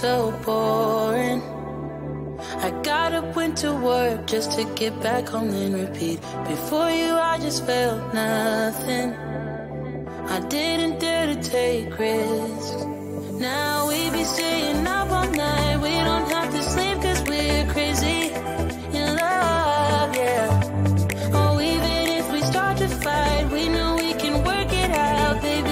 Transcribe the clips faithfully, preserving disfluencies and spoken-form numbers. so boring. I got up, went to work just to get back home, then repeat. Before you, I just felt nothing. I didn't dare to take risks. Now we be staying up all night. We don't have to sleep cause we're crazy in love, yeah. Oh, even if we start to fight, we know we can work it out, baby.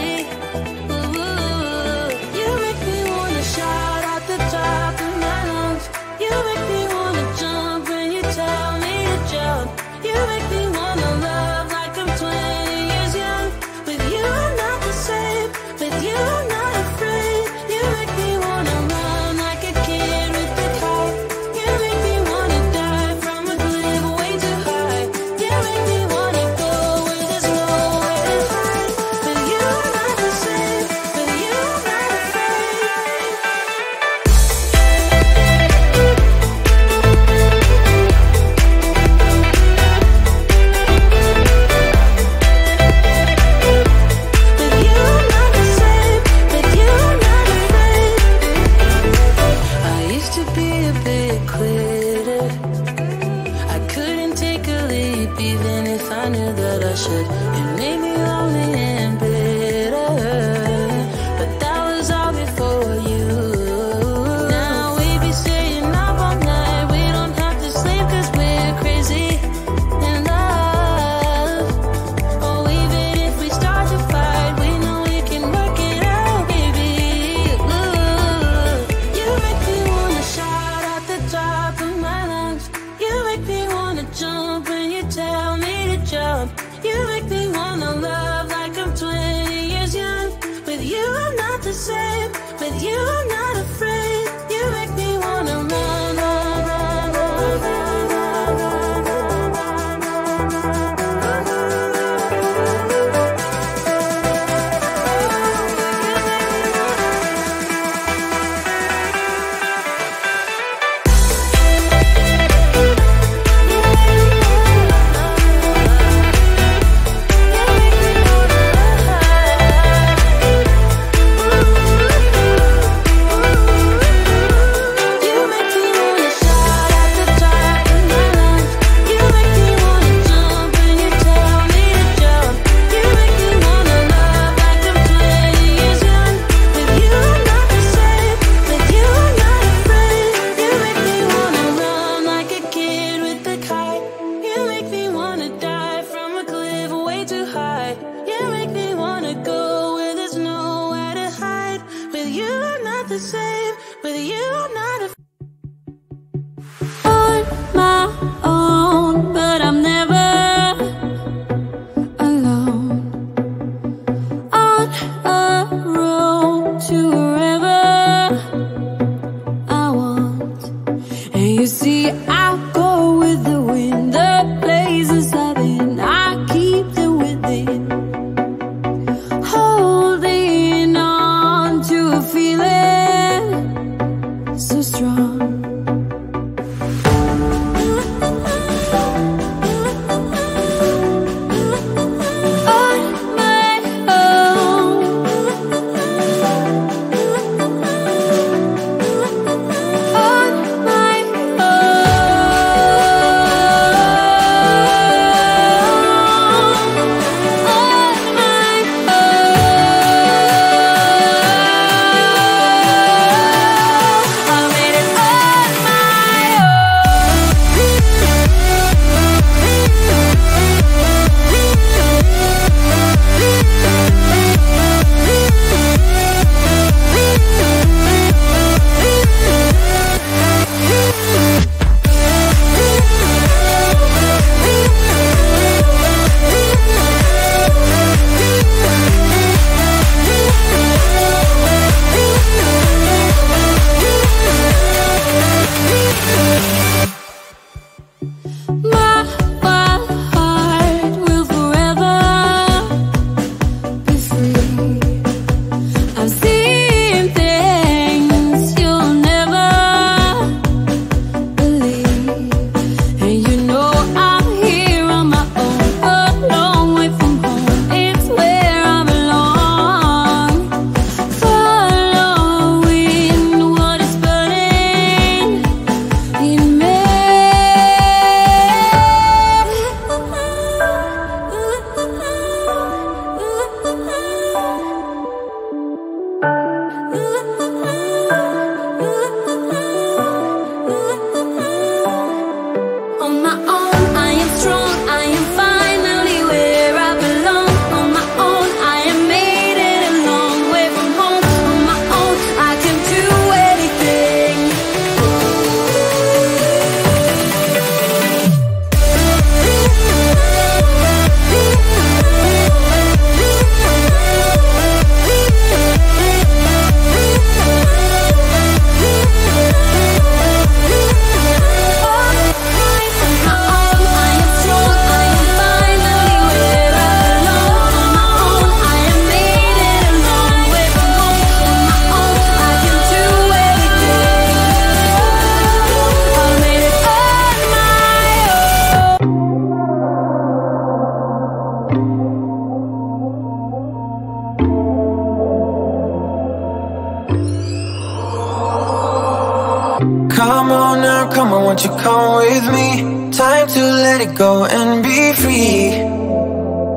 Come on now, come on, won't you come with me? Time to let it go and be free.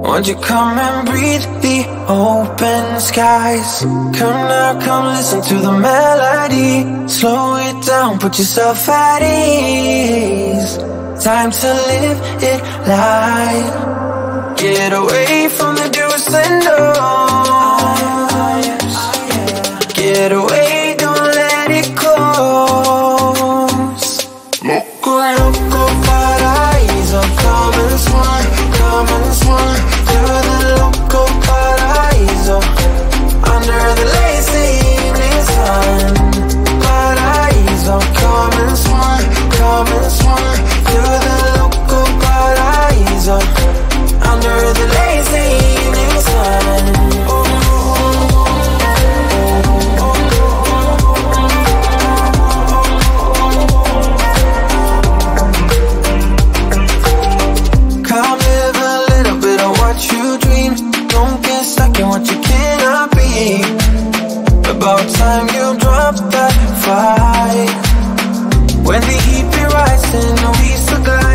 Won't you come and breathe the open skies? Come now, come listen to the melody. Slow it down, put yourself at ease. Time to live it light. Get away from the do's and don'ts. Get away. Stop.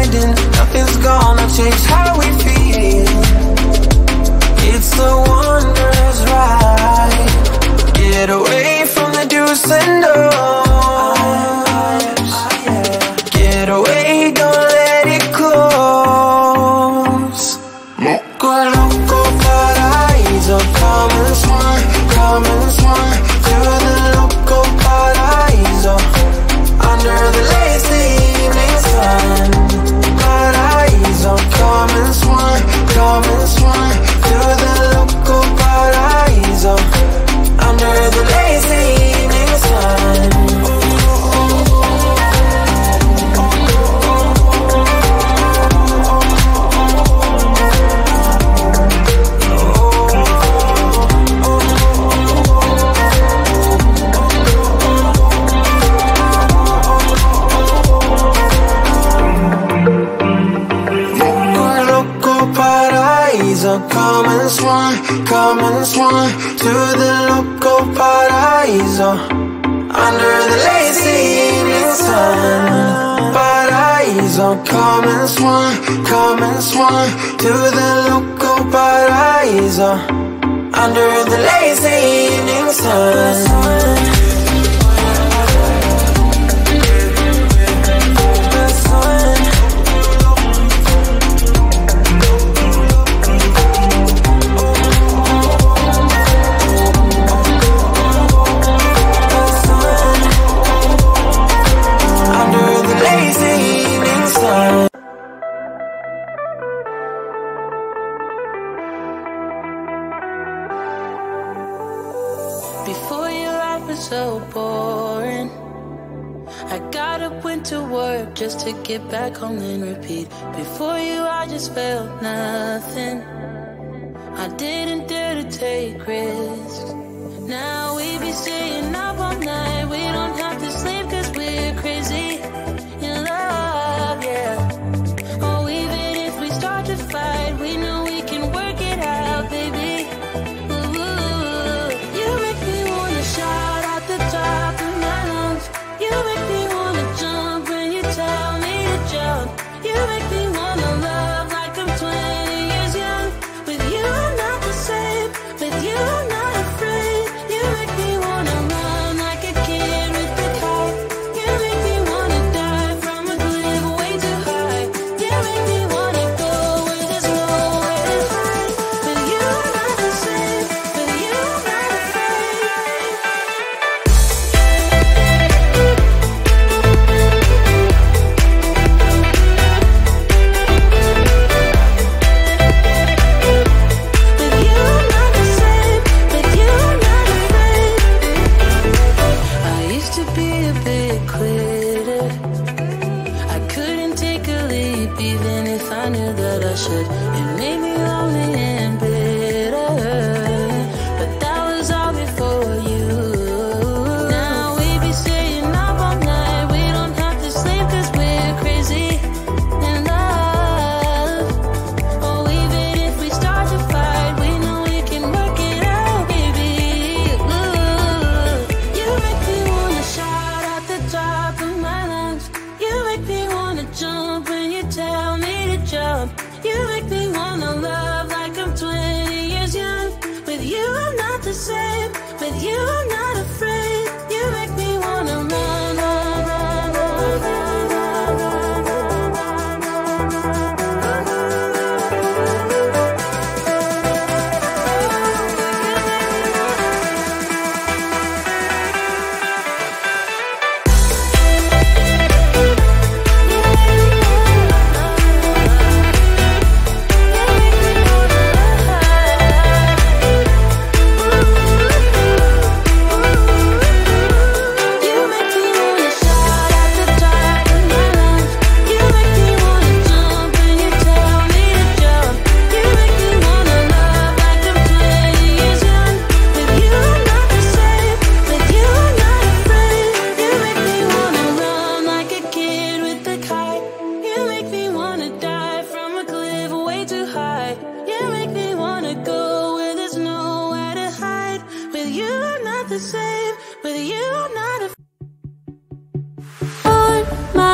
my